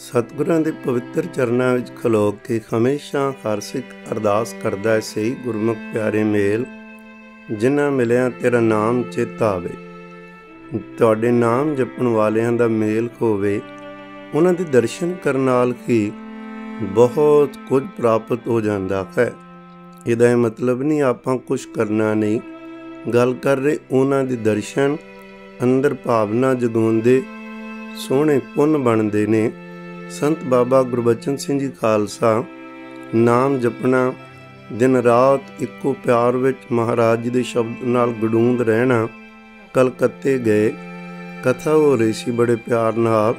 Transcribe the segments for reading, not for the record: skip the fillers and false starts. सतगुरुओं के पवित्र चरणों में खलो के हमेशा हर सिख अरदास करता है सही गुरमुख प्यारे मेल, जिन्हां मिलिया तेरा नाम चेतावे। तुहाडे नाम जपण वालियां दा मेल होवे, उन्हां दे दर्शन करन नाल ही बहुत कुछ प्राप्त हो जाता है। इहदा यह मतलब नहीं आपां कुछ करना नहीं, गल कर रहे उन्हां दे दर्शन अंदर भावना जगाउंदे सोहणे पुन बनदे ने। संत बाबा गुरबचन सिंह जी खालसा नाम जपना, दिन रात इक्को प्यार विच महाराज जी के शब्द नाल गडूंद रहना। कलकत्ते गए, कथा हो रही सी बड़े प्यार नाल।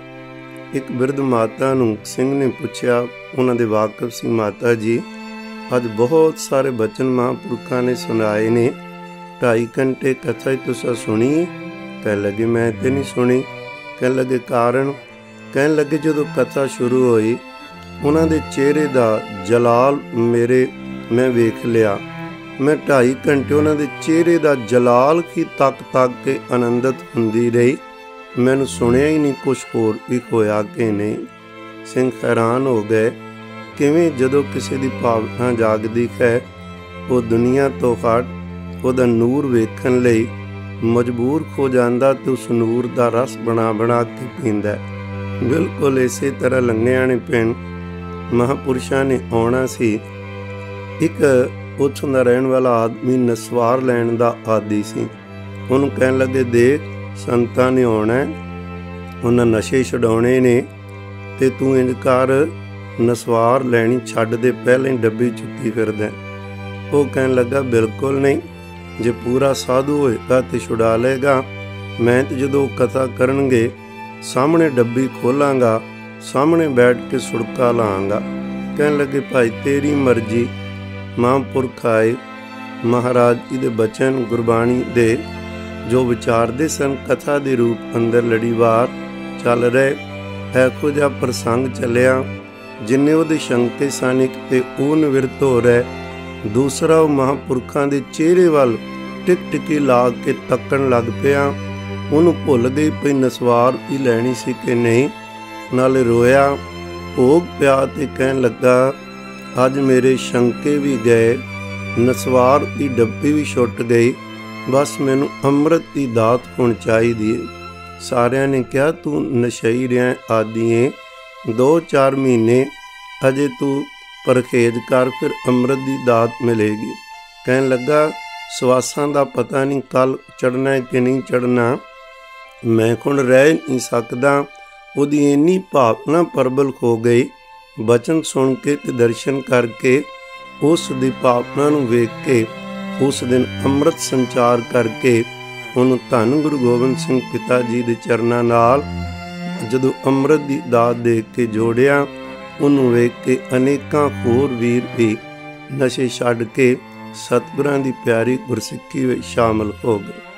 एक बिरध माता नूं सिंह ने पूछया, उन्हां दे वाकफ सी माता जी, अज बहुत सारे बचन महापुरखा ने सुनाए ने, 2.5 घंटे कथा तुसीं सुनी? कह लगे मैं ते नहीं सुनी। कह लगे कारण? कह लगे जो कथा शुरू हुई उन्हां दे चेहरे दा जलाल मैं वेख लिया। मैं 2.5 घंटे उन्हां दे चेहरे दा जलाल की तक के आनंदित हुंदी रही। मैनूं सुनिया ही नहीं कुछ होर भी होया कि नहीं। सिंह हैरान हो गए किवें जदों किसी दी भावना जागदी है, वो दुनिया तो हट उहदा नूर वेखण लई मजबूर हो जांदा ते उस नूर दा रस बना बना के पींदा। बिल्कुल इसे तरह लंघिया ने पिंड महापुरुषों ने आना सी। एक उत्थों का रहने वाला आदमी नस्वार लैन का आदि सी। उन्होंने कह लगे देख संतां ने आना, उन्हें नशे छुड़ाने ने, तो तू इंज कर नस्वार लैनी छड्ड दे, पहले ही डब्बी चुकी फिरदा। वो कह लगा बिल्कुल नहीं, जे पूरा साधु होएगा तो छुड़ा लेगा। मैं तो जदों कथा करनगे सामने डब्बी खोलांगा, सामने बैठ के सुड़का लाँगा। कहन लगे भाई तेरी मर्जी। महापुरख आए, महाराज जी के बचन गुरबाणी दे जो विचारते सन कथा के रूप अंदर लड़ीवार चल रहे। एको जिहा प्रसंग चलिया, जिन्ने उहदे शंके सानिक ते ओ निविरत हो रहे। दूसरा वह महापुरखों के चेहरे वाल टिकटिकी ला के तकन लग पिया। उन्होंने भुल गई पई नस्वार भी लैनी सी कि नहीं। नाले रोया, भोग पिया ते कहन लगा अज मेरे शंके भी गए, नस्वार की डब्बी भी छुट गई, बस मैनू अमृत की दात होनी चाहिए। सारिया ने कहा तू नशई रहा आदिए, 2-4 महीने अजे तू परहेज कर, फिर अमृत की दात मिलेगी। कहन लगा स्वासां का पता नहीं कल चढ़ना है कि नहीं चढ़ना, मैं हुण रह नहीं सकदा। उहदी इन्नी भावना प्रबल हो गई बचन सुन के ते दर्शन करके, उस दी भावना नूं वेख के उस दिन अमृत संचार करके उहनूं धन गुरु गोबिंद सिंह पिता जी दे चरणां नाल जदों अमृत दी दात दे के जोड़िया, उहनूं वेख के अनेकां होर वीर भी नशे छड्ड के सतगुरां दी प्यारी गुरसिक्खी में शामिल हो गए।